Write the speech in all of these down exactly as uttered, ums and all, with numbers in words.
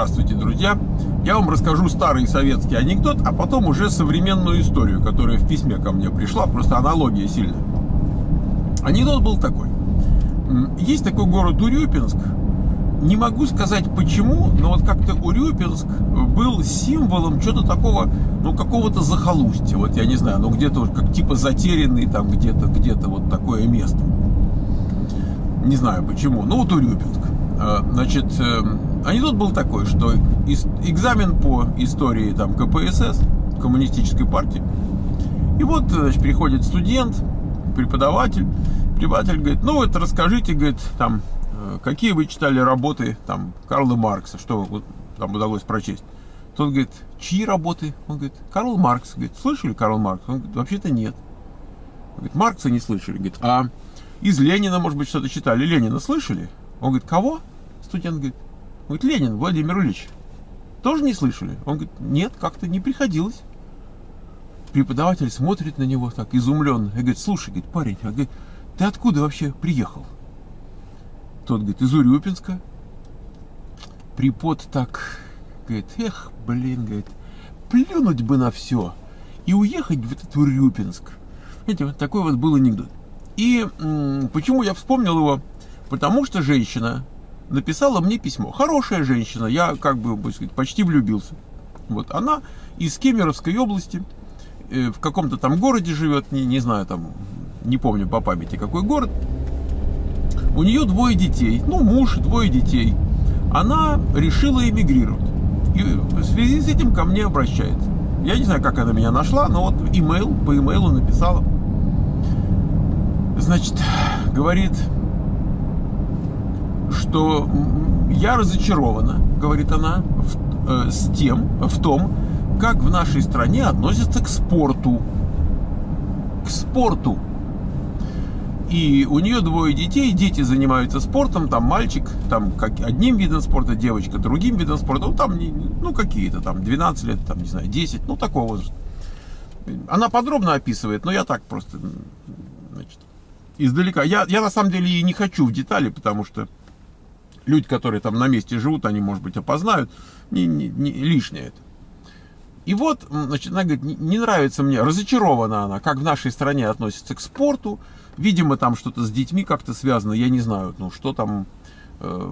Здравствуйте, друзья! Я вам расскажу старый советский анекдот, а потом уже современную историю, которая в письме ко мне пришла, просто аналогия сильная. Анекдот был такой. Есть такой город Урюпинск. Не могу сказать почему, но вот как-то Урюпинск был символом чего-то такого, ну, какого-то захолустья. Вот я не знаю, ну, где-то как типа затерянный там где-то, где-то вот такое место. Не знаю почему, но вот Урюпинск. Значит, анекдот был такой, что экзамен по истории там ка пэ эс эс, коммунистической партии. И вот, значит, приходит студент, преподаватель, преподаватель говорит, ну вот расскажите, говорит, там, какие вы читали работы там Карла Маркса, что вот, там удалось прочесть. Тот говорит, чьи работы? Он говорит, Карл Маркс. Говорит, слышали Карл Маркс? Он говорит, вообще-то нет. Он говорит, Маркса не слышали. Говорит, а из Ленина, может быть, что-то читали? Ленина слышали? Он говорит, кого? Студент говорит, говорит, Ленин, Владимир Ильич. Тоже не слышали? Он говорит, нет, как-то не приходилось. Преподаватель смотрит на него так изумленно. И говорит, слушай, говорит, парень, а, говорит, ты откуда вообще приехал? Тот говорит, из Урюпинска. Препод так говорит, эх, блин, говорит, плюнуть бы на все и уехать в этот Урюпинск. Видите, вот такой вот был анекдот. И м-м, почему я вспомнил его? Потому что женщина написала мне письмо. Хорошая женщина, я как бы, можно сказать, почти влюбился. Вот она из Кемеровской области, э, в каком-то там городе живет, не, не знаю, там, не помню по памяти какой город. У нее двое детей, ну, муж, двое детей. Она решила эмигрировать. И в связи с этим ко мне обращается. Я не знаю, как она меня нашла, но вот имейл, по имейлу написала. Значит, говорит, что я разочарована, говорит она, в, э, с тем, в том, как в нашей стране относятся к спорту. К спорту. И у нее двое детей, дети занимаются спортом, там мальчик, там как, одним видом спорта, девочка другим видом спорта, ну там, ну какие-то там двенадцать лет, там, не знаю, десять, ну такого возраста. Она подробно описывает, но я так просто, значит, издалека. Я, я на самом деле и не хочу в детали, потому что люди, которые там на месте живут, они, может быть, опознают. Не, не, не, лишнее это. И вот, значит, она говорит, не, не нравится мне, разочарована она, как в нашей стране относится к спорту. Видимо, там что-то с детьми как-то связано, я не знаю, ну, что там. Э,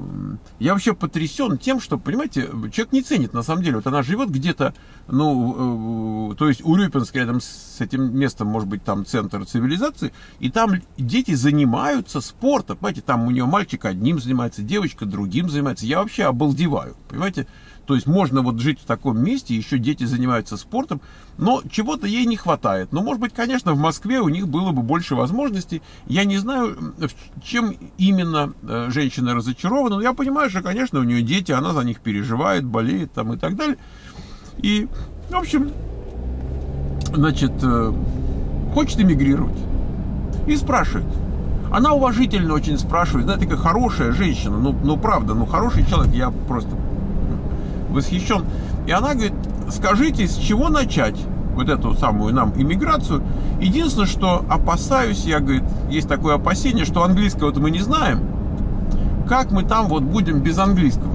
я вообще потрясен тем, что, понимаете, человек не ценит, на самом деле. Вот она живет где-то, ну, э, то есть Урюпинск, рядом с этим местом, может быть, там центр цивилизации, и там дети занимаются спортом, понимаете, там у нее мальчик одним занимается, девочка другим занимается. Я вообще обалдеваю, понимаете. То есть можно вот жить в таком месте, еще дети занимаются спортом, но чего-то ей не хватает. Но, может быть, конечно, в Москве у них было бы больше возможностей. Я не знаю, чем именно женщина разочарована. Но я понимаю, что, конечно, у нее дети, она за них переживает, болеет там и так далее. И, в общем, значит, хочет эмигрировать. И спрашивает. Она уважительно очень спрашивает. Она такая хорошая женщина. Ну, ну правда, ну хороший человек, я просто... восхищен. И она говорит, скажите, с чего начать вот эту самую нам иммиграцию. Единственное, что опасаюсь, я, говорит, есть такое опасение, что английского-то мы не знаем. Как мы там вот будем без английского?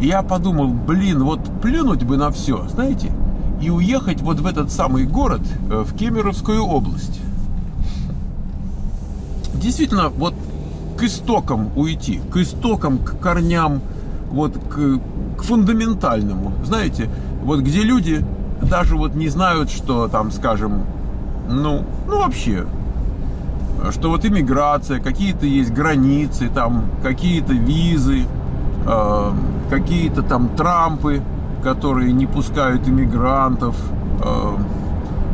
И я подумал, блин, вот плюнуть бы на все, знаете, и уехать вот в этот самый город, в Кемеровскую область. Действительно, вот к истокам уйти, к истокам, к корням, вот к, к фундаментальному, знаете, вот где люди даже вот не знают, что там, скажем, ну, ну вообще, что вот иммиграция, какие-то есть границы, там какие-то визы, э, какие-то там Трампы, которые не пускают иммигрантов, э,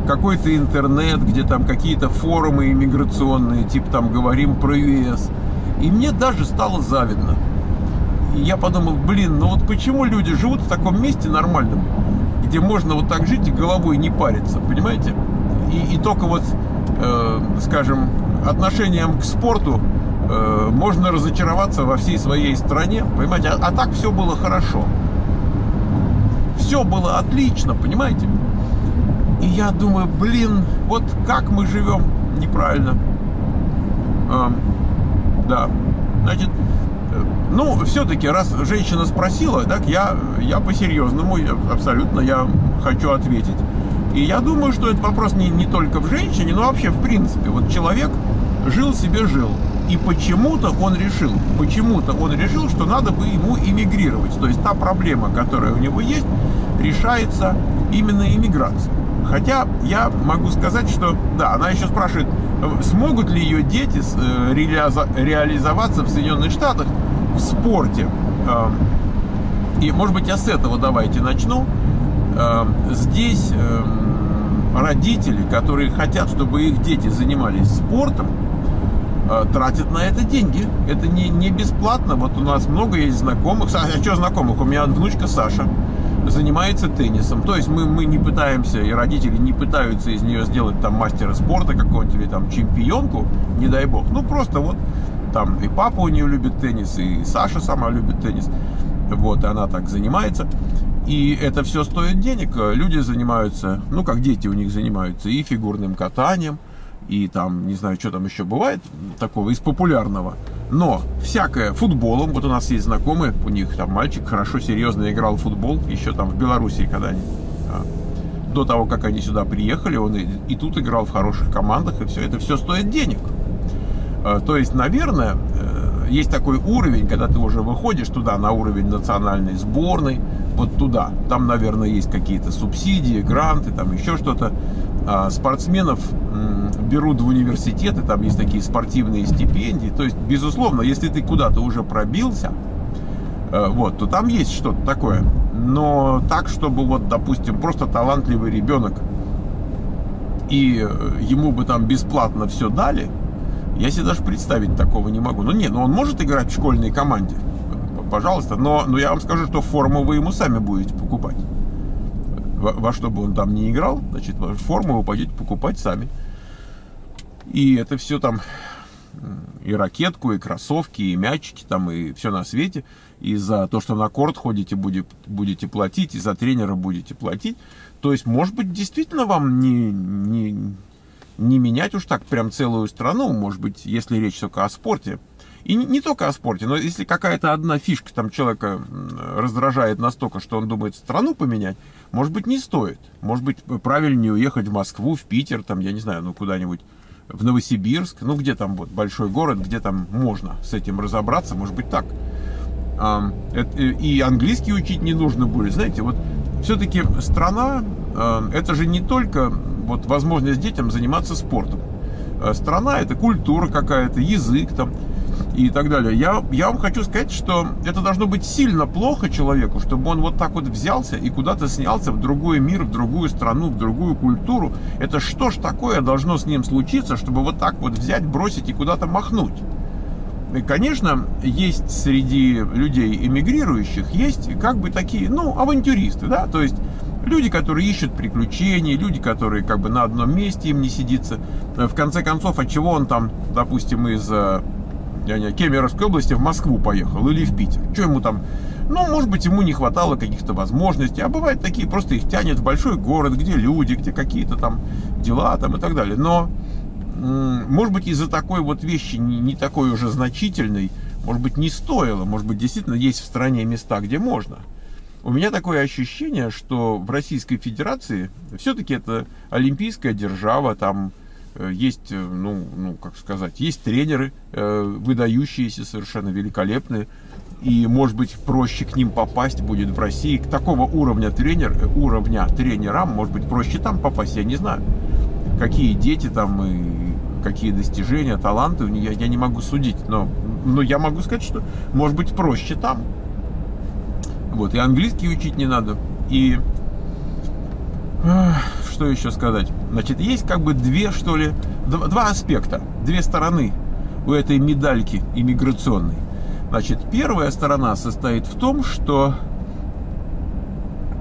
какой-то интернет, где там какие-то форумы иммиграционные, типа там говорим про ю эс. И мне даже стало завидно. И я подумал, блин, ну вот почему люди живут в таком месте нормальном, где можно вот так жить и головой не париться, понимаете? И, и только вот, э, скажем, отношением к спорту э, можно разочароваться во всей своей стране, понимаете? А, а так все было хорошо. Все было отлично, понимаете? И я думаю, блин, вот как мы живем неправильно. Э, Да, значит, Ну, все-таки, раз женщина спросила, так я, я по-серьезному, абсолютно я хочу ответить. И я думаю, что этот вопрос не, не только в женщине, но вообще в принципе. Вот человек жил себе жил, и почему-то он решил, почему-то он решил, что надо бы ему эмигрировать. То есть та проблема, которая у него есть, решается именно эмиграцией. Хотя я могу сказать, что, да, она еще спрашивает, смогут ли ее дети реализоваться в Соединенных Штатах в спорте. И, может быть, я с этого давайте начну. Здесь родители, которые хотят, чтобы их дети занимались спортом, тратят на это деньги. Это не, не бесплатно. Вот у нас много есть знакомых. А что знакомых? У меня внучка Саша занимается теннисом. То есть мы, мы не пытаемся, и родители не пытаются из нее сделать там мастера спорта какого-нибудь или там чемпионку, не дай бог. Ну просто вот там и папа у нее любит теннис, и Саша сама любит теннис. Вот, и она так занимается. И это все стоит денег. Люди занимаются, ну как дети у них занимаются, и фигурным катанием, и там, не знаю, что там еще бывает такого из популярного. Но всякое футболом. Вот у нас есть знакомые, у них там мальчик хорошо, серьезно играл в футбол, еще там в Беларуси, когда они, до того, как они сюда приехали, он и, и тут играл в хороших командах, и все. Это все стоит денег. То есть, наверное, есть такой уровень, когда ты уже выходишь туда, на уровень национальной сборной, вот туда. Там, наверное, есть какие-то субсидии, гранты, там еще что-то. Спортсменов берут в университеты, там есть такие спортивные стипендии. То есть, безусловно, если ты куда-то уже пробился, вот, то там есть что-то такое. Но так, чтобы, вот, допустим, просто талантливый ребенок, и ему бы там бесплатно все дали, я себе даже представить такого не могу. Ну, не, ну он может играть в школьной команде, пожалуйста, но, но я вам скажу, что форму вы ему сами будете покупать. Во, во что бы он там ни играл, значит, форму вы пойдете покупать сами. И это все там, и ракетку, и кроссовки, и мячики, там, и все на свете. И за то, что на корт ходите, будете, будете платить, и за тренера будете платить. То есть, может быть, действительно вам не... не Не менять уж так прям целую страну, может быть, если речь только о спорте. И не, не только о спорте, но если какая-то одна фишка там человека раздражает настолько, что он думает страну поменять, может быть, не стоит. Может быть, правильнее уехать в Москву, в Питер, там, я не знаю, ну куда-нибудь в Новосибирск, ну где там вот большой город, где там можно с этим разобраться, может быть, так. И английский учить не нужно будет. Знаете, вот все-таки страна, это же не только... Вот возможность детям заниматься спортом. Страна — это культура какая-то, язык там и так далее. Я, я вам хочу сказать, что это должно быть сильно плохо человеку, чтобы он вот так вот взялся и куда-то снялся в другой мир, в другую страну, в другую культуру. Это что ж такое должно с ним случиться, чтобы вот так вот взять, бросить и куда-то махнуть? И, конечно, есть среди людей эмигрирующих, есть как бы такие, ну, авантюристы, да, то есть... Люди, которые ищут приключений, люди, которые как бы на одном месте им не сидится. В конце концов, от чего он там, допустим, из я не, Кемеровской области в Москву поехал или в Питер? Что ему там? Ну, может быть, ему не хватало каких-то возможностей. А бывают такие, просто их тянет в большой город, где люди, где какие-то там дела там и так далее. Но, может быть, из-за такой вот вещи, не, не такой уже значительной, может быть, не стоило. Может быть, действительно есть в стране места, где можно. У меня такое ощущение, что в Российской Федерации все-таки это олимпийская держава, там есть, ну, ну, как сказать, есть тренеры э, выдающиеся, совершенно великолепные, и, может быть, проще к ним попасть будет в России. К такого уровня, тренер, уровня тренерам, может быть, проще там попасть, я не знаю, какие дети там, и какие достижения, таланты, я, я не могу судить, но, но я могу сказать, что, может быть, проще там. Вот, и английский учить не надо. И что еще сказать? Значит, есть как бы две, что ли, два аспекта, две стороны у этой медальки иммиграционной. Значит, первая сторона состоит в том, что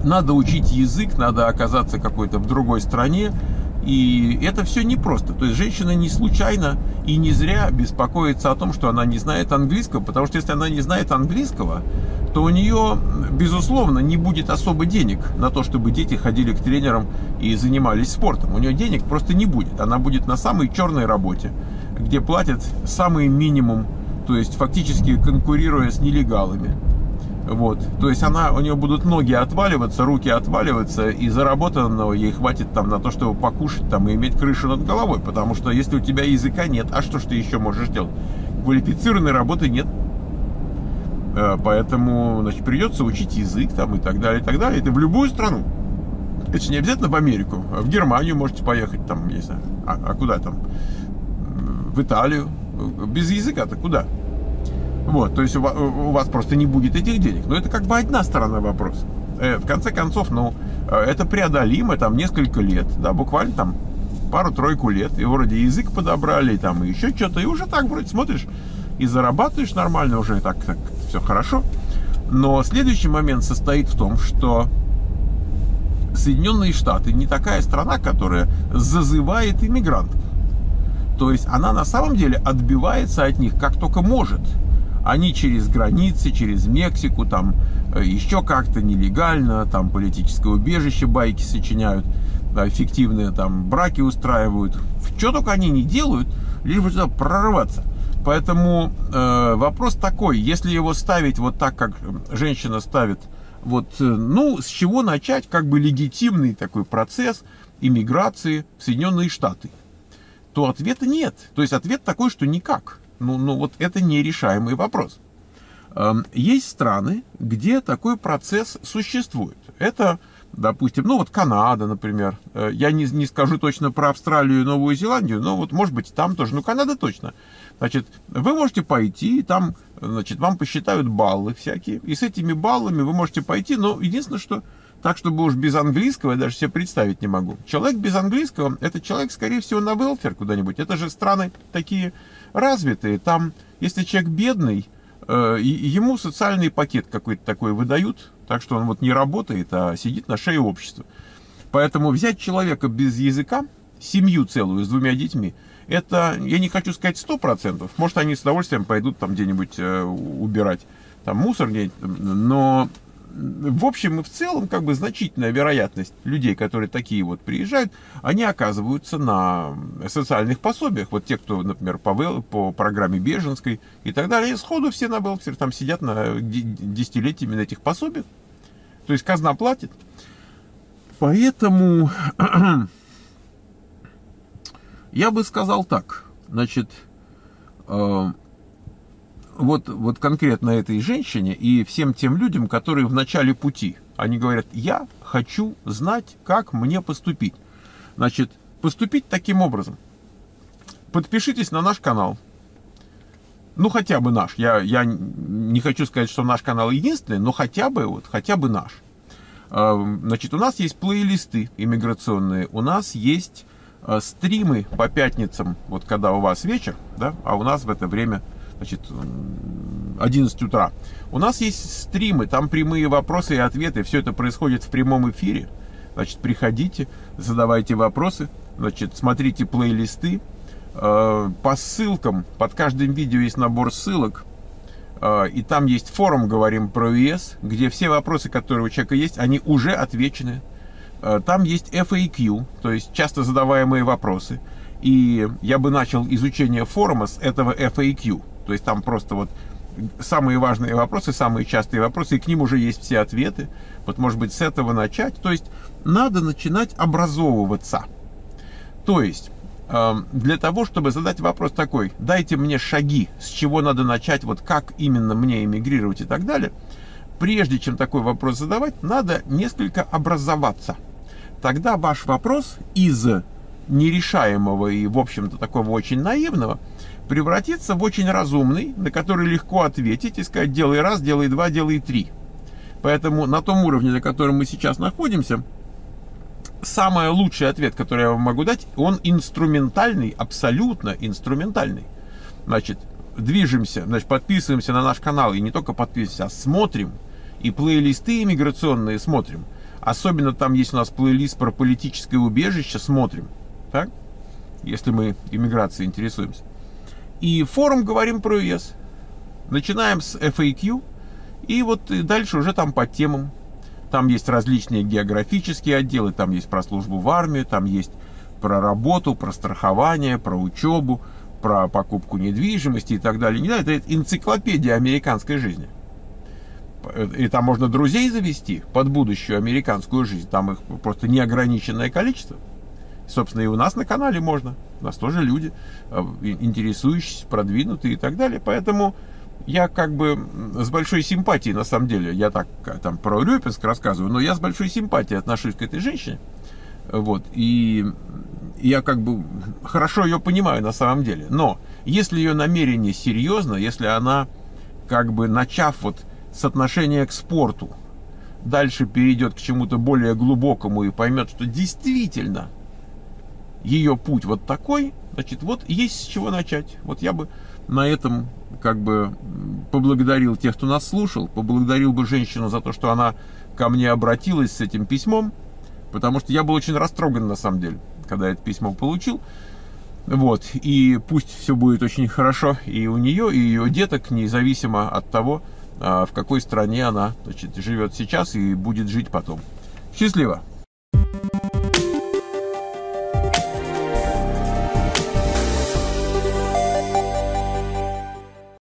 надо учить язык, надо оказаться какой-то в другой стране. И это все непросто. То есть женщина не случайно и не зря беспокоится о том, что она не знает английского. Потому что если она не знает английского, то у нее, безусловно, не будет особо денег на то, чтобы дети ходили к тренерам и занимались спортом. У нее денег просто не будет. Она будет на самой черной работе, где платят самый минимум. то есть фактически конкурируя с нелегалами. Вот. То есть она, у нее будут ноги отваливаться, руки отваливаться, и заработанного ей хватит там на то, чтобы покушать там, и иметь крышу над головой. Потому что если у тебя языка нет, а что ж ты еще можешь делать? Квалифицированной работы нет. Поэтому, значит, придется учить язык там, и так далее, и так далее. Это в любую страну. Это же не обязательно в Америку. В Германию можете поехать, там, не знаю, а, а куда там? В Италию. Без языка-то куда? Вот, то есть у вас, у вас просто не будет этих денег. Но это как бы одна сторона вопроса. В конце концов, ну, это преодолимо, там, несколько лет, да, буквально там пару-тройку лет. И вроде язык подобрали, там, и еще что-то. И уже так вроде смотришь и зарабатываешь нормально, уже так, так все хорошо. Но следующий момент состоит в том, что Соединенные Штаты не такая страна, которая зазывает иммигрантов. То есть она на самом деле отбивается от них как только может. Они через границы, через Мексику, там еще как-то нелегально, там политическое убежище, байки сочиняют, да, фиктивные там браки устраивают. Что только они не делают, лишь бы сюда прорваться. Поэтому э, вопрос такой, если его ставить вот так, как женщина ставит, вот, э, ну, с чего начать как бы легитимный такой процесс иммиграции в Соединенные Штаты, то ответа нет. То есть ответ такой, что никак. Ну, ну вот это нерешаемый вопрос. Есть страны, где такой процесс существует. Это, допустим, ну вот Канада, например. Я не, не скажу точно про Австралию и Новую Зеландию, но вот может быть там тоже. Ну Канада точно. Значит, вы можете пойти, и там, значит, вам посчитают баллы всякие. И с этими баллами вы можете пойти, но единственное, что так, чтобы уж без английского, я даже себе представить не могу. Человек без английского, это человек, скорее всего, на велфер куда-нибудь. Это же страны такие развитые. Там, если человек бедный, э, ему социальный пакет какой-то такой выдают. Так что он вот не работает, а сидит на шее общества. Поэтому взять человека без языка, семью целую с двумя детьми, это, я не хочу сказать сто процентов. Может, они с удовольствием пойдут там где-нибудь э, убирать там мусор где-нибудь. Но в общем и в целом, как бы, значительная вероятность людей, которые такие вот приезжают, они оказываются на социальных пособиях. Вот те, кто, например, по, вел, по программе беженской и так далее, и сходу все на велфер, там сидят на десятилетиями на этих пособиях. То есть казна платит. Поэтому я бы сказал так, значит... Э Вот, вот конкретно этой женщине и всем тем людям, которые в начале пути, они говорят, я хочу знать, как мне поступить. Значит, поступить таким образом. Подпишитесь на наш канал. Ну, хотя бы наш. Я, я не хочу сказать, что наш канал единственный, но хотя бы, вот, хотя бы наш. Значит, у нас есть плейлисты иммиграционные, у нас есть стримы по пятницам, вот когда у вас вечер, да, а у нас в это время... Значит, одиннадцать утра. У нас есть стримы, там прямые вопросы и ответы. Все это происходит в прямом эфире. Значит, приходите, задавайте вопросы. Значит, смотрите плейлисты. По ссылкам, под каждым видео есть набор ссылок. И там есть форум «Говорим про ЕС», где все вопросы, которые у человека есть, они уже отвечены. Там есть эф эй кью, то есть часто задаваемые вопросы. И я бы начал изучение форума с этого эф эй кью. То есть там просто вот самые важные вопросы, самые частые вопросы, и к ним уже есть все ответы. Вот, может быть, с этого начать. То есть надо начинать образовываться. То есть для того, чтобы задать вопрос такой, дайте мне шаги, с чего надо начать, вот как именно мне эмигрировать и так далее. Прежде чем такой вопрос задавать, надо несколько образоваться. Тогда ваш вопрос из нерешаемого и, в общем-то, такого очень наивного превратиться в очень разумный, на который легко ответить и сказать, делай раз, делай два, делай три. Поэтому на том уровне, на котором мы сейчас находимся, самый лучший ответ, который я вам могу дать, он инструментальный, абсолютно инструментальный. Значит, движемся, значит, подписываемся на наш канал, и не только подписываемся, а смотрим, и плейлисты иммиграционные смотрим. Особенно там есть у нас плейлист про политическое убежище, смотрим, так? Если мы иммиграцией интересуемся. И форум «Говорим про ЕС». Начинаем с эф эй кью. И вот и дальше уже там по темам. Там есть различные географические отделы. Там есть про службу в армию. Там есть про работу, про страхование, про учебу, про покупку недвижимости и так далее. Это энциклопедия американской жизни. И там можно друзей завести под будущую американскую жизнь. Там их просто неограниченное количество. Собственно, и у нас на канале можно. У нас тоже люди, интересующиеся, продвинутые и так далее. Поэтому я как бы с большой симпатией, на самом деле, я так там про Урюпинск рассказываю, но я с большой симпатией отношусь к этой женщине. Вот. И я как бы хорошо ее понимаю на самом деле. Но если ее намерение серьезно, если она, как бы начав вот с отношения к спорту, дальше перейдет к чему-то более глубокому и поймет, что действительно ее путь вот такой, значит, вот есть с чего начать. Вот я бы на этом как бы поблагодарил тех, кто нас слушал, поблагодарил бы женщину за то, что она ко мне обратилась с этим письмом, потому что я был очень растроган на самом деле, когда это письмо получил. Вот, и пусть все будет очень хорошо и у нее, и ее деток, независимо от того, в какой стране она, значит, живет сейчас и будет жить потом. Счастливо!